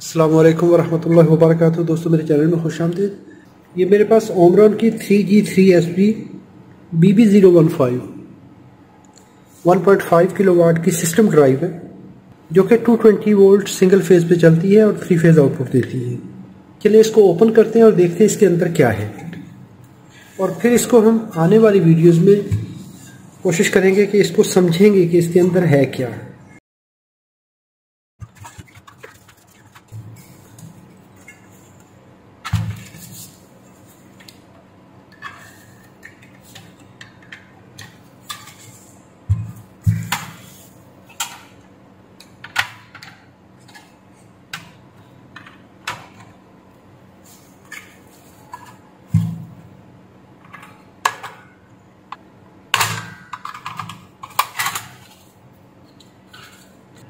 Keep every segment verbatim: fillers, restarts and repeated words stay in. अस्सलामुअलैकुम वरहमतुल्लाहि वबरकातुहू। दोस्तों मेरे चैनल में खुश आमदीद। ये मेरे पास ओमरॉन की three G three S P B B zero one five one point five kilowatt की सिस्टम ड्राइव है जो कि two twenty volt single phase पे चलती है और थ्री फेज़ आउटपुट देती है। चलिए इसको ओपन करते हैं और देखते हैं इसके अंदर क्या है, और फिर इसको हम आने वाली वीडियोज़ में कोशिश करेंगे कि इसको समझेंगे कि इसके अंदर है क्या।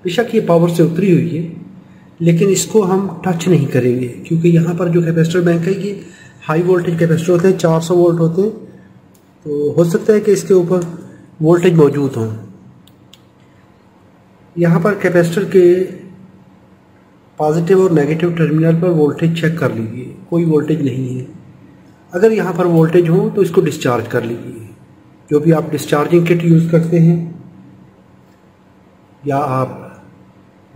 बेशक ये पावर से उतरी हुई है लेकिन इसको हम टच नहीं करेंगे क्योंकि यहाँ पर जो कैपेसिटर बैंक है ये हाई वोल्टेज कैपेसिटर होते हैं, चार सौ वोल्ट होते हैं, तो हो सकता है कि इसके ऊपर वोल्टेज मौजूद हो। यहाँ पर कैपेसिटर के पॉजिटिव और नेगेटिव टर्मिनल पर वोल्टेज चेक कर लीजिए, कोई वोल्टेज नहीं है। अगर यहाँ पर वोल्टेज हो तो इसको डिस्चार्ज कर लीजिए। जो भी आप डिस्चार्जिंग किट यूज़ करते हैं या आप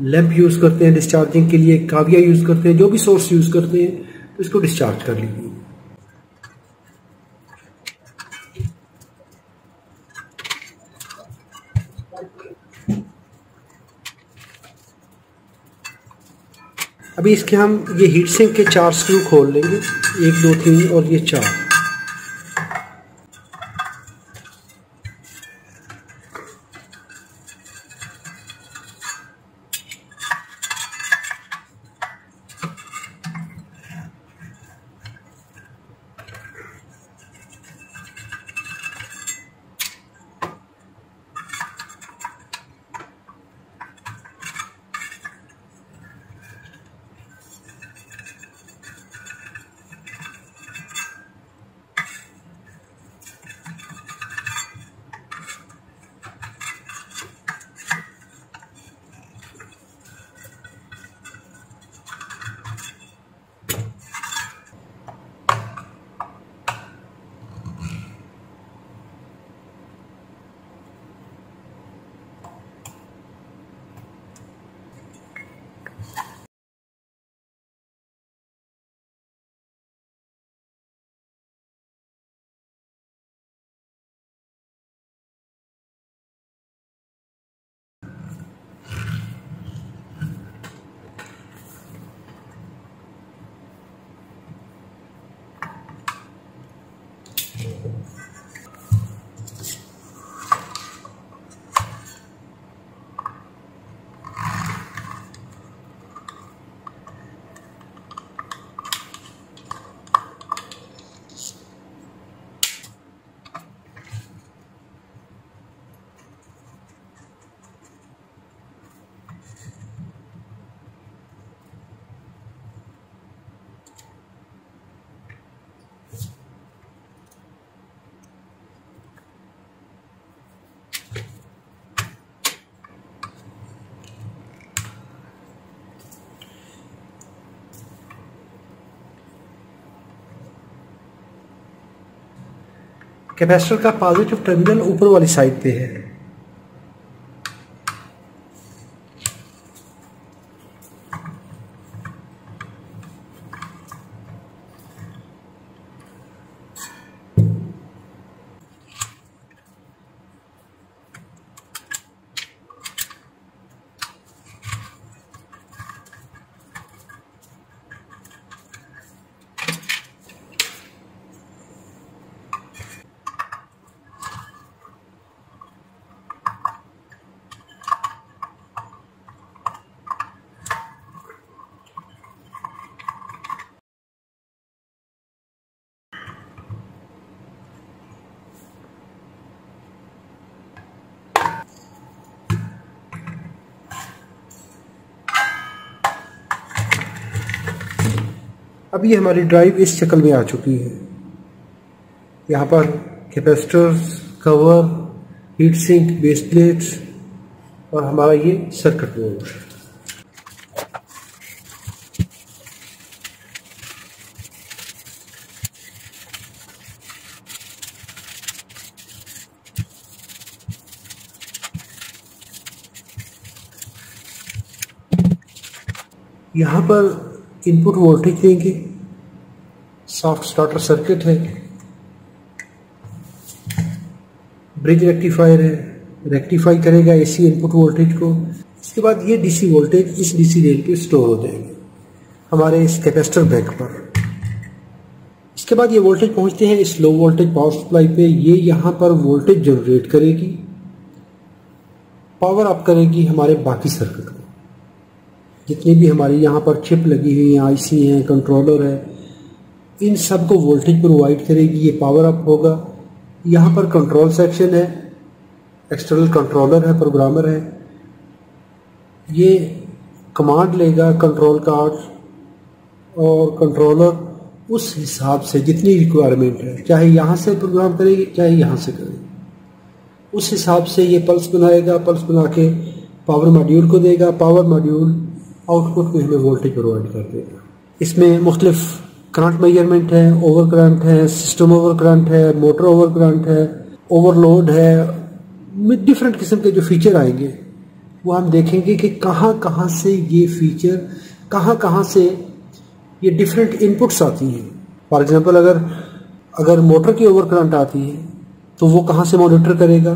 लैंप यूज़ करते हैं डिस्चार्जिंग के लिए, काविया यूज़ करते हैं, जो भी सोर्स यूज़ करते हैं तो इसको डिस्चार्ज कर लीजिए। अभी इसके हम ये हीट सिंक के चार स्क्रू खोल लेंगे, एक दो तीन और ये चार। कैपेसिटर का पॉजिटिव टर्मिनल ऊपर वाली साइड पे है। अभी हमारी ड्राइव इस शक्ल में आ चुकी है। यहाँ पर capacitors, cover, heat sink, base plates और हमारा ये सर्किट बोर्ड। यहाँ पर इनपुट वोल्टेज देंगे। सॉफ्ट स्टार्टर सर्किट है, ब्रिज रेक्टिफायर है, रेक्टिफाई करेगा एसी इनपुट वोल्टेज को। इसके बाद ये डीसी वोल्टेज इस डीसी रेल पे स्टोर हो जाएंगे हमारे इस कैपेसिटर बैंक पर। इसके बाद ये वोल्टेज पहुंचते हैं इस लो वोल्टेज पावर सप्लाई पे। ये यहाँ पर वोल्टेज जनरेट करेगी, पावर अप करेगी हमारे बाकी सर्किट को। जितनी भी हमारी यहाँ पर चिप लगी हुई है, आईसी है, कंट्रोलर है, इन सब को वोल्टेज प्रोवाइड करेगी। ये पावर अप होगा। यहाँ पर कंट्रोल सेक्शन है, एक्सटर्नल कंट्रोलर है, प्रोग्रामर है। ये कमांड लेगा कंट्रोल कार्ड, और कंट्रोलर उस हिसाब से जितनी रिक्वायरमेंट है, चाहे यहाँ से प्रोग्राम करेगी चाहे यहाँ से करेगी, उस हिसाब से ये पल्स बनाएगा। पल्स बना के पावर मॉड्यूल को देगा, पावर मॉड्यूल आउटपुट में हमें वोल्टेज प्रोवाइड कर देगा। इसमें मुख्तलिफ करंट मेजरमेंट है, ओवर करंट है, सिस्टम ओवर करंट है, मोटर ओवर करंट है, ओवरलोड है, डिफरेंट किस्म के जो फीचर आएंगे वो हम देखेंगे कि कहाँ कहाँ से ये फीचर, कहाँ कहाँ से ये डिफरेंट इनपुट्स आती हैं। फॉर एग्जांपल अगर अगर मोटर की ओवर करंट आती है तो वो कहाँ से मॉनिटर करेगा।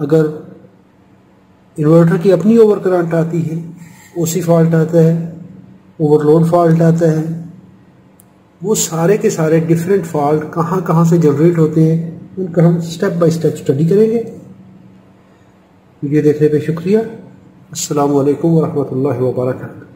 अगर इन्वर्टर की अपनी ओवर करंट आती है, ओसी फॉल्ट आता है, ओवरलोड फॉल्ट आता है, वो सारे के सारे डिफरेंट फॉल्ट कहाँ कहाँ से जनरेट होते हैं उनका हम स्टेप बाय स्टेप स्टडी करेंगे। वीडियो देखने पे शुक्रिया। अस्सलाम वालेकुम व रहमतुल्लाहि व बरकातहू।